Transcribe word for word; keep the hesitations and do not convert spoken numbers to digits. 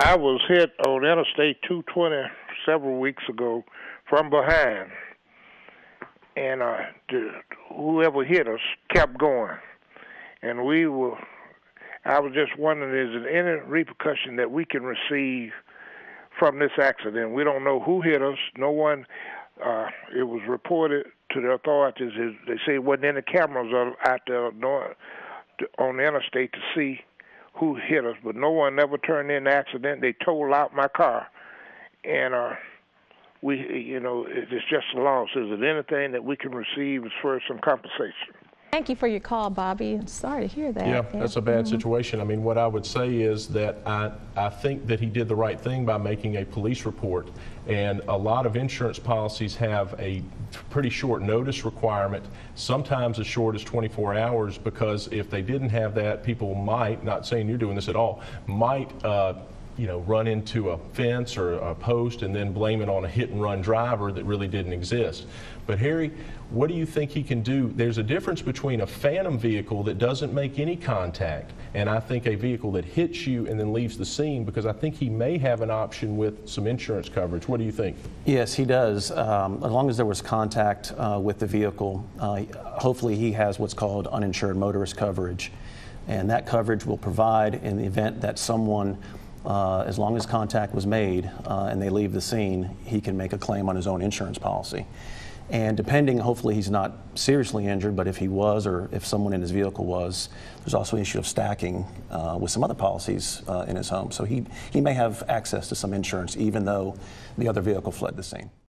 I was hit on Interstate two twenty several weeks ago from behind, and uh, whoever hit us kept going, and we were. I was just wondering, is there any repercussion that we can receive from this accident? We don't know who hit us. No one. Uh, it was reported to the authorities. They say it wasn't any cameras out there on the interstate to see who hit us, but no one ever turned in the accident. They totaled out my car, and uh, we, you know, it's just a loss. Is it anything that we can receive as far as some compensation? Thank you for your call, Bobby. I'm sorry to hear that. Yeah, that's a bad mm-hmm. situation. I mean, what I would say is that I, I think that he did the right thing by making a police report. And a lot of insurance policies have a pretty short notice requirement, sometimes as short as twenty-four hours, because if they didn't have that, people might, not saying you're doing this at all, might uh, you know, run into a fence or a post and then blame it on a hit-and-run driver that really didn't exist. But Harry, what do you think he can do? There's a difference between a phantom vehicle that doesn't make any contact and I think a vehicle that hits you and then leaves the scene, because I think he may have an option with some insurance coverage. What do you think? Yes, he does. Um, as long as there was contact uh, with the vehicle, uh, hopefully he has what's called uninsured motorist coverage. And that coverage will provide in the event that someone Uh, as long as contact was made uh, and they leave the scene, he can make a claim on his own insurance policy. And depending, hopefully he's not seriously injured, but if he was or if someone in his vehicle was, there's also an issue of stacking uh, with some other policies uh, in his home. So he, he may have access to some insurance even though the other vehicle fled the scene.